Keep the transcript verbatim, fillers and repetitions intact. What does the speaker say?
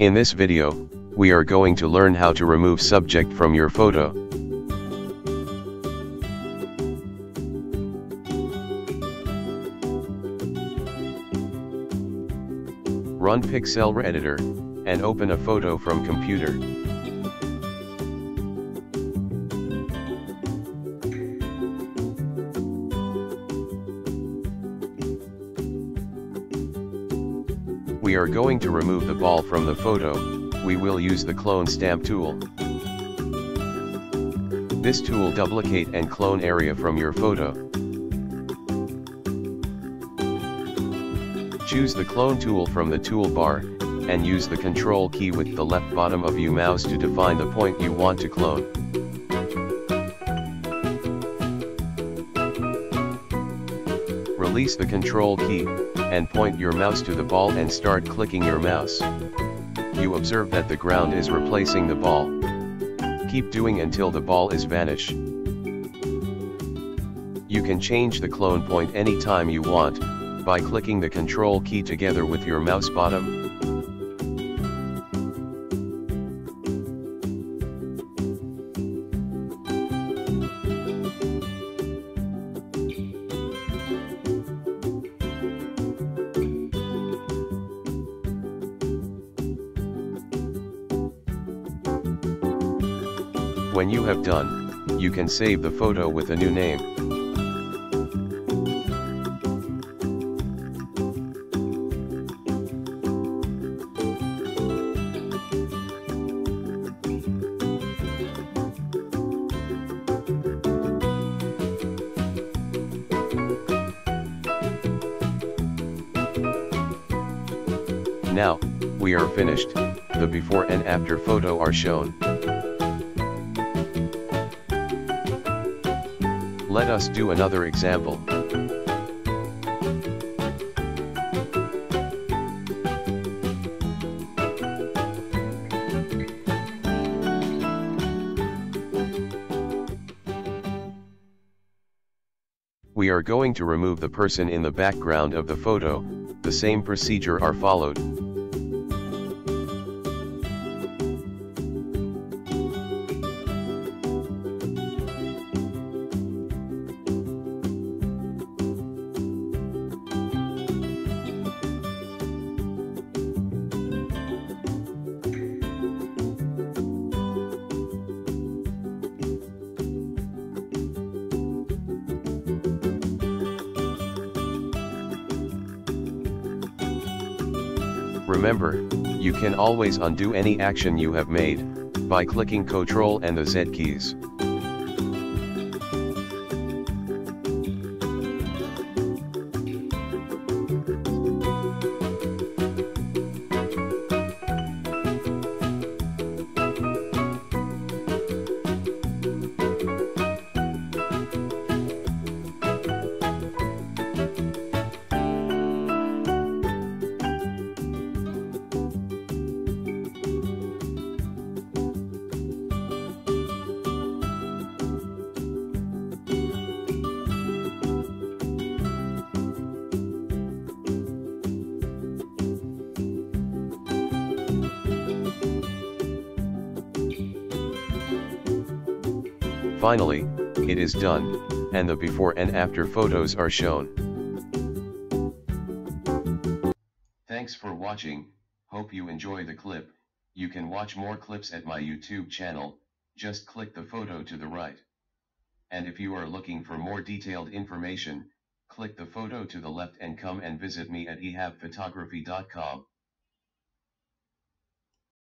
In this video, we are going to learn how to remove subject from your photo. Run Pixlr Editor, and open a photo from computer. We are going to remove the ball from the photo. We will use the clone stamp tool. This tool duplicate and clone area from your photo. Choose the clone tool from the toolbar, and use the control key with the left bottom of your mouse to define the point you want to clone. Release the control key, and point your mouse to the ball and start clicking your mouse. You observe that the ground is replacing the ball. Keep doing until the ball is vanished. You can change the clone point anytime you want, by clicking the control key together with your mouse bottom. When you have done, you can save the photo with a new name. Now, we are finished. The before and after photo are shown. Let us do another example. We are going to remove the person in the background of the photo. The same procedure are followed. Remember, you can always undo any action you have made, by clicking Ctrl and the Z keys. Finally, it is done, and the before and after photos are shown. Thanks for watching, hope you enjoy the clip. You can watch more clips at my YouTube channel, just click the photo to the right. And if you are looking for more detailed information, click the photo to the left and come and visit me at e hab photography dot com.